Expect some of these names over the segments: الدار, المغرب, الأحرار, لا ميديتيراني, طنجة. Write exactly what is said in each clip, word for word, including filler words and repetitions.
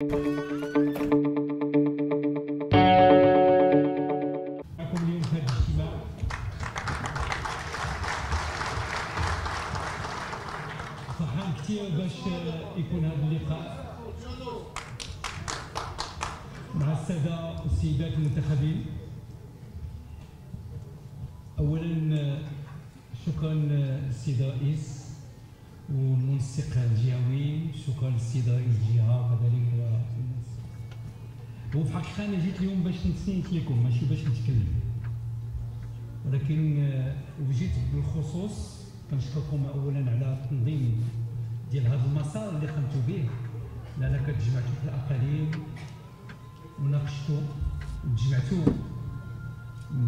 فرحان كثير باش يكون هذا اللقاء مع الساده والسيدات المنتخبين. اولا شكرا للسيد الرئيس والمنسق الجهوي، شكرا للسيد رئيس الجهه وكذلك. وفي الحقيقه انا جيت اليوم باش نسيت لكم، ماشي باش نتكلم، ولكن وجيت بالخصوص كنشكركم اولا على التنظيم ديال هذا المسار اللي قمتوا به، لأنك تجمعتوا في الاقاليم وناقشتوا وتجمعتوا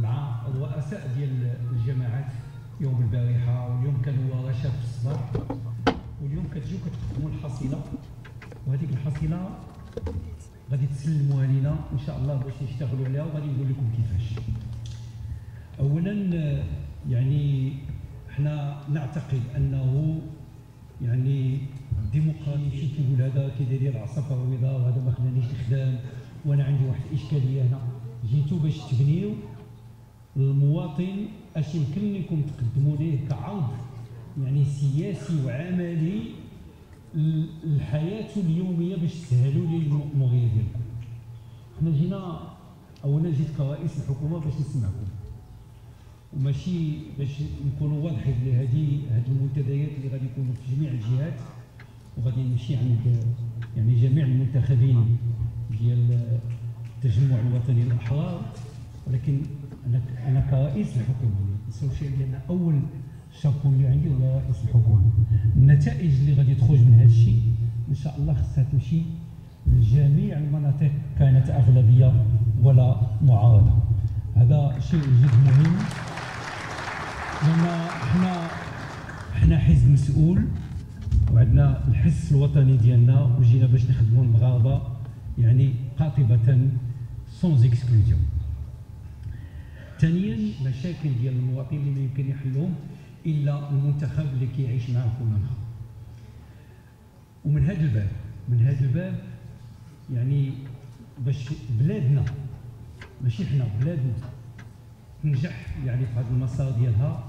مع الرؤساء ديال الجماعات يوم البارحه، واليوم كانوا ورشه في الصباح، واليوم كتجيو كتقدموا الحصيله، وهذيك الحصيله غادي تسلموها لينا ان شاء الله باش نشتغلوا عليها، وغادي نقول لكم كيفاش. اولا يعني حنا نعتقد انه يعني الديمقراطي شي كيقول هذا كيدير العصافه البيضاء وهذا ما خلانيش نخدم، وانا عندي واحد الاشكاليه هنا. جيتوا باش تبنيو المواطن اش يمكن لكم تقدموا ليه كعرض يعني سياسي وعملي الحياه اليوميه باش تسهلوا ليه المغرب ديالكم. حنا جينا اولا جيت كرئيس الحكومه باش نسمعكم، وماشي باش نكونوا واضحين بلي هذه هذه المنتديات اللي غادي يكونوا في جميع الجهات، وغادي نمشي عند يعني جميع المنتخبين ديال التجمع الوطني الاحرار. ولكن انا انا كرئيس الحكومه السوشي ديالنا اول شابون اللي عندي هو رئيس الحكومه. النتائج اللي غادي تخرج من هذا الشيء ان شاء الله خصها تمشي لجميع المناطق، كانت اغلبيه ولا معارضه. هذا شيء جد مهم، لأن حنا حنا حزب مسؤول وعندنا الحس الوطني ديالنا، وجينا باش نخدموا المغاربه يعني قاطبه سونز اكسكلوجن. ثانيا مشاكل ديال المواطن اللي ما يمكن يحلهم الا المنتخب اللي كيعيش معاه كل نهار. ومن هذا الباب من هذا الباب يعني باش بلادنا، ماشي حنا بلادنا، ننجح يعني في هذا المسار ديالها،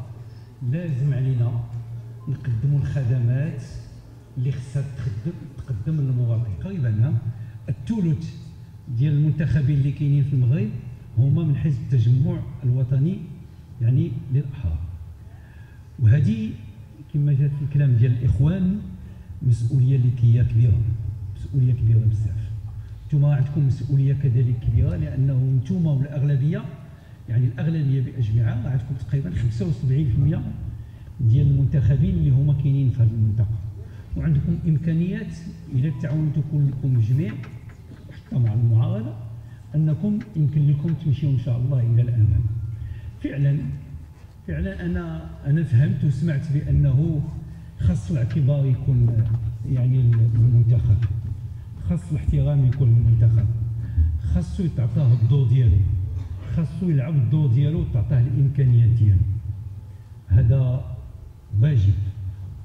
لازم علينا نقدموا الخدمات اللي خصها تقدم تقدم للمواطن. تقريبا الثلث ديال المنتخبين اللي كاينين في المغرب هما من حزب التجمع الوطني يعني للأحرار، وهذه كما جات في الكلام ديال الاخوان مسؤوليه اللي كي كبيره، مسؤوليه كبيره بزاف. نتوما عندكم مسؤوليه كذلك كبيره، لانه نتوما والاغلبيه يعني الاغلبيه باجمعها عندكم تقريبا خمسة وسبعين بالمئة ديال المنتخبين اللي هما كاينين في هذه المنطقه، وعندكم امكانيات اذا تعاونتوا كلكم جميع حتى مع المعارضه انكم يمكن لكم تمشيو ان شاء الله الى الامام. فعلا فعلا انا انا فهمت وسمعت بانه خاص الاعتبار يكون يعني المنتخب، خاص الاحترام يكون المنتخب، خاصو يتعطاه الدور ديالو، خاصو يلعب الدور ديالو وتعطاه الامكانيات ديالو، هذا واجب.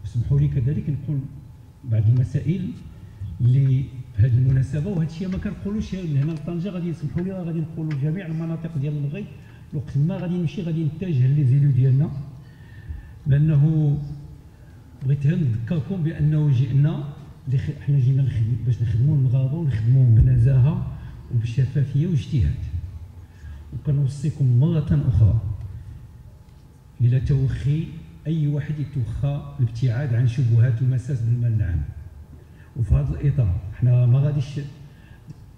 وسمحوا لي كذلك نقول بعض المسائل اللي بهذه المناسبه، وهذا الشيء ما كنقولوش من هنا لطنجه، غادي يسمحوا لي غادي نقولوا لجميع المناطق ديال المغرب. وقت ما غادي نمشي غادي نتجه للزيلو ديالنا، لانه بغيت نذكركم بانه جئنا حنا جينا نخدم باش نخدموا المغاربه، ونخدموهم بنزاهه وبشفافيه واجتهاد. وكنوصيكم مرة أخرى إلى توخي أي واحد يتوخى الابتعاد عن شبهات المساس بالمال العام. وفي هذا الإطار حنا ما غاديش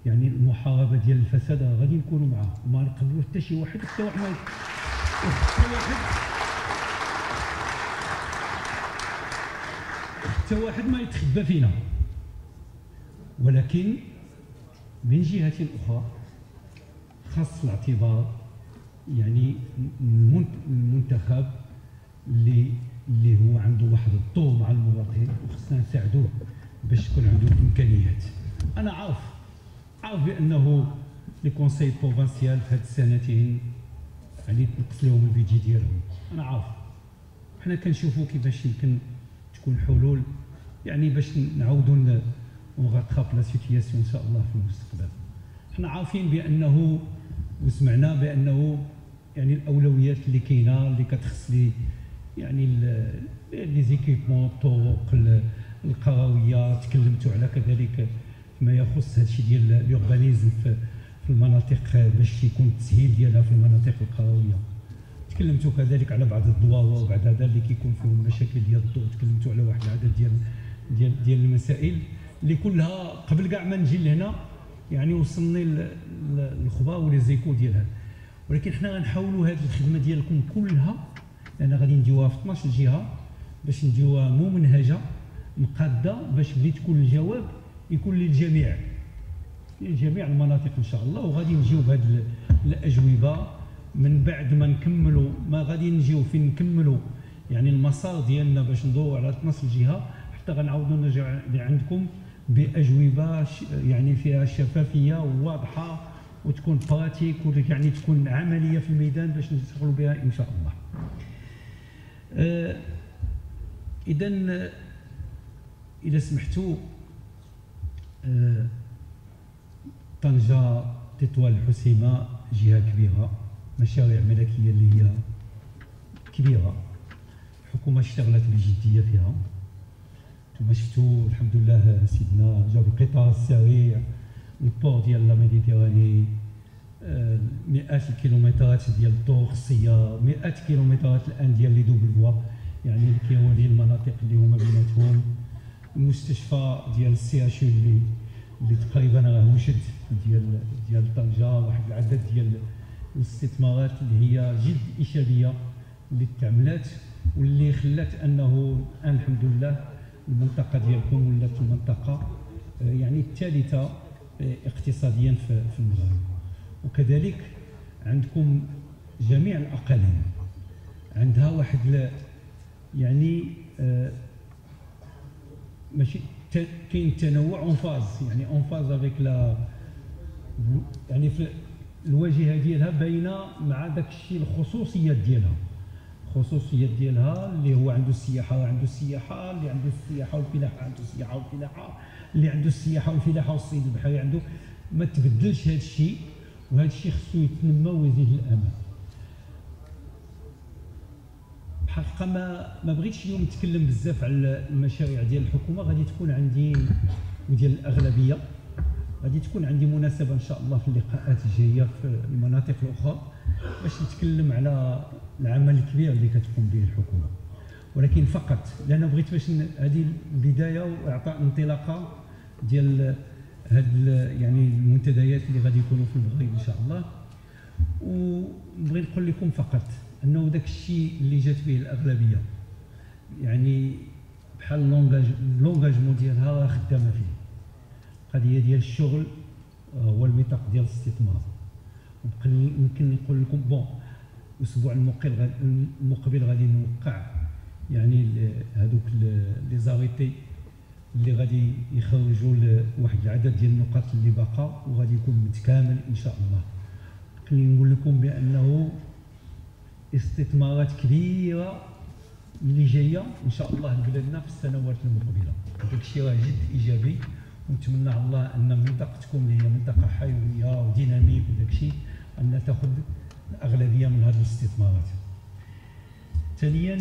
يعني المحاربة ديال الفساد غادي نكونوا معاه، وما نقبلوا حتى شي واحد حتى واحد حتى واحد حتى واحد ما يتخبى فينا. ولكن من جهة أخرى خاص الاعتبار يعني المنتخب اللي اللي هو عنده واحد الطول مع المواطن، وخصنا نساعدوه باش تكون عنده الامكانيات. انا عارف عارف بانه لي كونسيي بروفانسيال في هاد السنتين يعني تنقص لهم البيجي ديالهم، انا عارف. حنا كنشوفوا كيفاش يمكن تكون حلول يعني باش نعاودوا وغتخاف لا سيتياسيون ان شاء الله في المستقبل. حنا عارفين بانه وسمعنا بانه يعني الاولويات اللي كاينه اللي كتخص لي يعني لي زيكيبمون الطرق القرويه، تكلمتوا على كذلك ما يخص هادشي ديال اليوربانيزم في المناطق باش يكون التسهيل ديالها في المناطق القرويه. تكلمتوا كذلك على بعض الضواوى وبعد هذا اللي كيكون فيهم مشاكل ديال الضوء، تكلمتوا على واحد العدد ديال ديال ديال المسائل اللي كلها قبل كاع ما نجي لهنا يعني وصلني للخبار ولي زيكو ديالها. ولكن حنا غنحاولوا هذه الخدمه ديالكم كلها، لان غادي نديوها في اثناش جهه باش نديوها ممنهجه مقاده باش ملي تكون الجواب يكون للجميع لجميع المناطق ان شاء الله. وغادي نجيو بهذه الاجوبه من بعد ما نكملوا، ما غادي نجيو فين نكملوا يعني المسار ديالنا باش ندوروا على اثناش جهه، حتى غنعاودوا نرجع لعندكم باجوبه يعني فيها شفافيه وواضحه وتكون براتيك ويعني تكون عمليه في الميدان باش نشتغلوا بها ان شاء الله. اذا اذا سمحتوا طنجة تطوال الحسيمة جهة كبيرة، مشاريع ملكية اللي هي كبيرة، الحكومة اشتغلت بجدية فيها. انتم شفتوا الحمد لله سيدنا جاب القطار السريع، البور ديال لا ميديتيراني، مئات الكيلومترات ديال الطرق السيارة، مئات الكيلومترات الآن ديال لي دوبل فوا يعني اللي كيولي المناطق اللي هما بيناتهم، المستشفى ديال السي اش يو اللي اللي تقريبا راه وجد ديال ديال طنجه، واحد العدد ديال الاستثمارات اللي هي جد ايجابيه اللي تعملات واللي خلات انه الان الحمد لله المنطقه ديالكم ولات المنطقه يعني الثالثه اقتصاديا في المغرب. وكذلك عندكم جميع الاقاليم عندها واحد يعني ماشي كاين تنوع اون فاز يعني اون فاز افيك لا يعني في الواجهه ديالها باينه مع داك الشيء الخصوصيات ديالها، الخصوصيات ديالها اللي هو عنده السياحه عنده السياحه اللي عنده السياحه والفلاحه عنده السياحه والفلاحه اللي عنده السياحه والفلاحه والصيد البحري عنده، ما تبدلش هذا الشيء، وهذا الشيء خصو يتنمى ويزيد للامام. حقا ما ما بغيتش اليوم نتكلم بزاف على المشاريع ديال الحكومه، غادي تكون عندي وديال الاغلبيه غادي تكون عندي مناسبه ان شاء الله في اللقاءات الجايه في المناطق الاخرى باش نتكلم على العمل الكبير اللي كتقوم به الحكومه. ولكن فقط لان بغيت باش هذه البدايه واعطاء انطلاقه ديال هاد يعني المنتديات اللي غادي يكونوا في المغرب ان شاء الله. وبغيت نقول لكم فقط انه داك الشيء اللي جات به الاغلبيه يعني بحال لونغاج لونغاجمون ديالها راه خدامه فيه. القضيه ديال الشغل هو الميثاق ديال الاستثمار. يمكن نقول لكم بون الاسبوع المقبل المقبل غادي نوقع يعني هذوك لي زاريتي اللي غادي يخرجوا لواحد العدد ديال النقاط اللي باقا وغادي يكون متكامل ان شاء الله. يمكن نقول لكم بانه استثمارات كبيره اللي جايه ان شاء الله لبلادنا في السنوات المقبله، هذاك الشيء راه جد ايجابي. ونتمنى على الله ان منطقتكم اللي هي منطقه حيويه وديناميك وداك الشيء ان تاخذ الاغلبيه من هذه الاستثمارات. ثانيا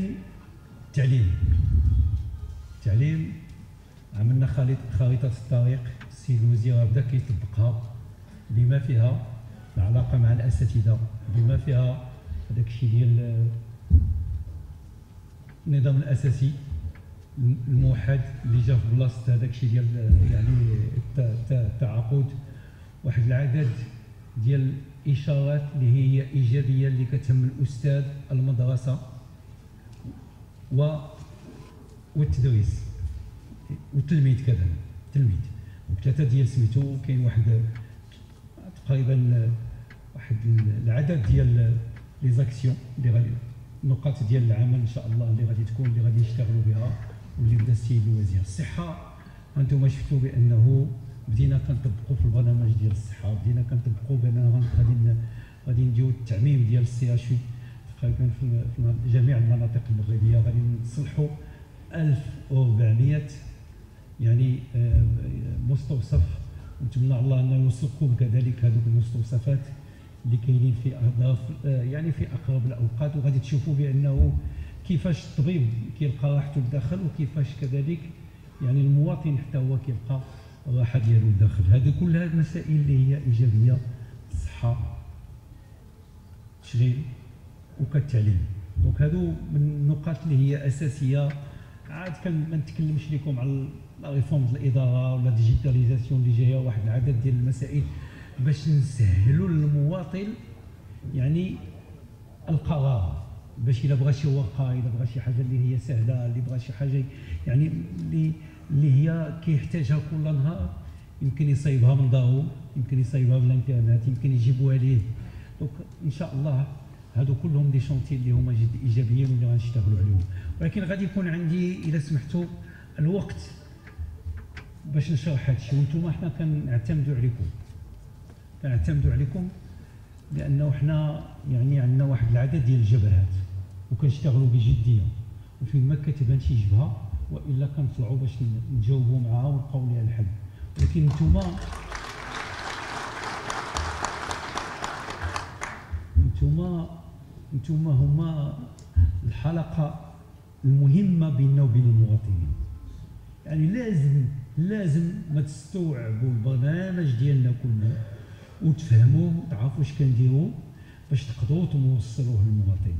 التعليم، التعليم عملنا خريطه الطريق، السي الوزير بدا كيطبقها بما فيها العلاقه مع الاساتذه، بما فيها هذاك الشيء ديال النظام الاساسي الموحد اللي جا في بلاصه هذاك الشيء ديال يعني التعاقد، واحد العدد ديال الاشارات اللي هي ايجابيه اللي كتهم الاستاذ المدرسه و والتدريس والتلميذ كذلك التلميذ. وثلاثه ديال سميتو كاين واحد تقريبا واحد العدد ديال لي زاكسيون اللي غادي النقاط ديال العمل ان شاء الله اللي غادي تكون اللي غادي يشتغلوا بها واللي بدا السيد الوزير. الصحه انتم شفتوا بانه بدينا كنطبقوا في البرنامج ديال الصحه، بدينا كنطبقوا باننا غادي غادي نديروا التعميم ديال السي اش يو تقريبا في جميع المناطق المغربيه، غادي نصلحوا ألف وأربعمائة يعني مستوصف، ونتمنى الله انه يوصفكم كذلك هذوك المستوصفات اللي كاينين في اهداف يعني في اقرب الاوقات، وغادي تشوفوا بانه كيفاش الطبيب كيلقى راحته لداخل، وكيفاش كذلك يعني المواطن حتى هو كيلقى الراحه ديالو لداخل. هذه كلها المسائل اللي هي ايجابيه في الصحه التشغيل وكالتعليم. دونك هادو من النقاط اللي هي اساسيه. عاد كان ما نتكلمش لكم على ريفورم الاداره ولا ديجيتاليزاسيون اللي جايه، واحد العدد ديال المسائل باش نسهلوا للمواطن يعني القرار، باش الا بغى شي ورقه، الا بغى شي حاجه اللي هي سهله، اللي بغى شي حاجه يعني اللي اللي هي كيحتاجها كل نهار، يمكن يصايبها من دارو، يمكن يصايبها من الانترنت، يمكن يجيبوها ليه. دونك ان شاء الله هادو كلهم دي شونتي اللي هما جد ايجابيين واللي غنشتغلوا عليهم. ولكن غادي يكون عندي الا سمحتوا الوقت باش نشرح هادشي، وانتم حنا كنعتمدوا عليكم كنعتمدوا عليكم لانه حنا يعني عندنا واحد العدد ديال الجبهات وكنشتغلوا بجديه، وفين ما كتبان شي جبهه والا كنطلعوا باش نتجاوبوا معها ونلقاو ليها الحل. ولكن انتم انتم انتم هما الحلقه المهمه بيننا وبين المواطنين، يعني لازم لازم ما تستوعبوا البرنامج ديالنا كله وتفهموه وتعرفوا اش كنديروا باش تقدروا توصلوه للمواطن،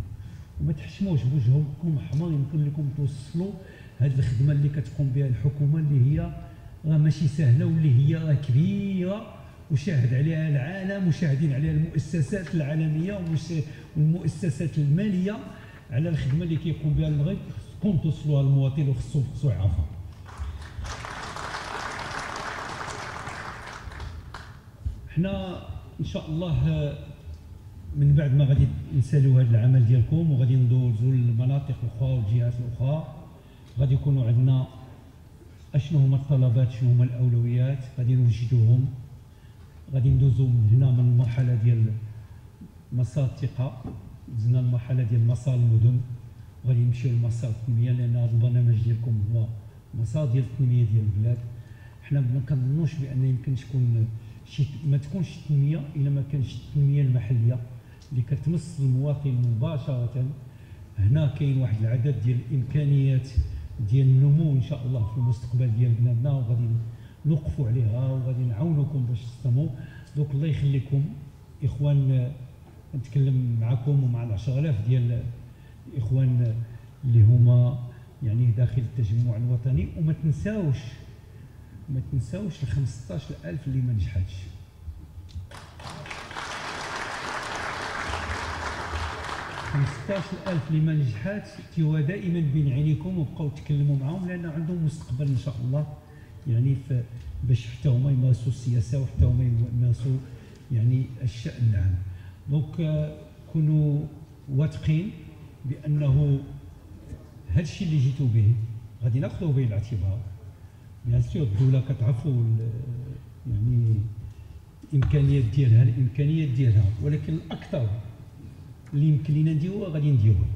وما تحشموش بوجهكم احمر. يمكن لكم توصلوا هذه الخدمه اللي كتقوم بها الحكومه اللي هي راه ماشي سهله، واللي هي راه كبيره وشاهد عليها العالم، وشاهدين عليها المؤسسات العالميه والمؤسسات الماليه على الخدمه اللي كيقوم بها المغرب. خصكم توصلوها للمواطن وخصو خصو يعرفها. حنا ان شاء الله من بعد ما غادي نسالوا هذا العمل ديالكم وغادي ندوزوا للمناطق الاخرى والجهات الاخرى، غادي يكونوا عندنا اشنو هما الطلبات، شنو هما الاولويات، غادي نوجدوهم. غادي ندوزو من هنا من المرحله ديال مسار الثقه، دزنا المرحله ديال مسار المدن، وغادي نمشيو لمسار التنميه، لان هذا البرنامج ديالكم هو مسار ديال التنميه ديال البلاد. حنا ما كنظنوش بان يمكن تكون شي ما تكونش التنميه الا ما كانش التنميه المحليه اللي كتمس المواطن مباشره. هنا كاين واحد العدد ديال الامكانيات ديال النمو ان شاء الله في المستقبل ديال بلادنا، وغادي نوقفوا عليها وغادي نعاونوكم باش تستمروا. دوك الله يخليكم اخوان، نتكلم معكم ومع العشرة آلاف ديال الاخوان اللي هما يعني داخل التجمع الوطني. وما تنساوش ما تنساوش ال خمسطاش ألف اللي ما نجحاتش. خمسطاش ألف اللي ما نجحات تيوا دائما بين عينيكم، وبقاو تكلموا معاهم لان عندهم مستقبل ان شاء الله، يعني باش حتى هما يمارسوا السياسه وحتى هما يمارسوا يعني الشأن العام. دونك كونوا واثقين بانه هذا الشيء اللي جيتوا به غادي ناخذوه بعين الاعتبار. بيان سور الدوله كتعرفوا يعني الامكانيات ديالها الامكانيات ديالها ولكن الاكثر اللي يمكن لينا نديروه غادي نديروه،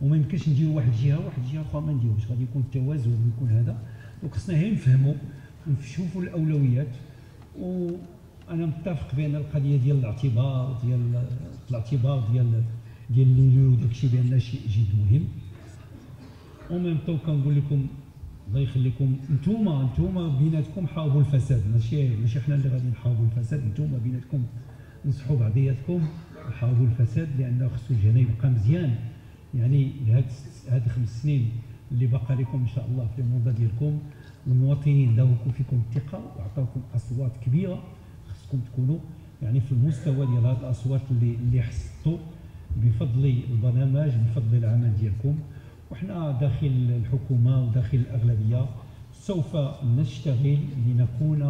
وما يمكنش نديروا واحد الجهه وواحد الجهه اخرى ما نديروش، غادي يكون التوازن ويكون هذا. وخصنا غير نفهموا ونشوفوا الاولويات. وانا متفق بان القضيه ديال الاعتبار ديال الاعتبار ديال ديال الليلو وداكشي بان شيء جد مهم. وميم طو كنقول لكم الله يخليكم نتوما نتوما بيناتكم حاربوا الفساد، ماشي ماشي حنا اللي غادي نحاربوا الفساد، نتوما بيناتكم نصحوا بعضياتكم وحاربوا الفساد، لانه خصو الجنة يبقى مزيان يعني هاد هاد خمس سنين اللي باقا لكم ان شاء الله في المده ديالكم. المواطنين داوكم فيكم الثقه وعطاوكم اصوات كبيره، خصكم تكونوا يعني في المستوى ديال هاد الاصوات اللي اللي حصلتوا بفضل البرنامج بفضل العمل ديالكم. وحنا داخل الحكومه وداخل الاغلبيه سوف نشتغل لنكون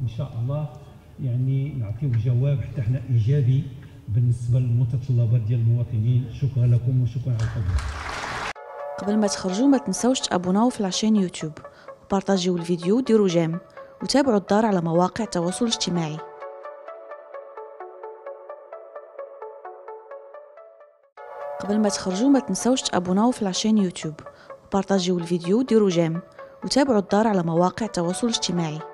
ان شاء الله يعني نعطيو جواب حتى حنا ايجابي بالنسبه للمتطلبات ديال المواطنين. شكرا لكم وشكرا على الحضور. قبل ما تخرجوا ما تنسوش تابوناو في العشان يوتيوب، وبارطاجيو الفيديو وديروا جيم، وتابعوا الدار على مواقع التواصل الاجتماعي. قبل ما تخرجوا ما تنسوش تابوناو في العشان يوتيوب، وبارطاجيو الفيديو وديروا جيم، وتابعوا الدار على مواقع التواصل الاجتماعي.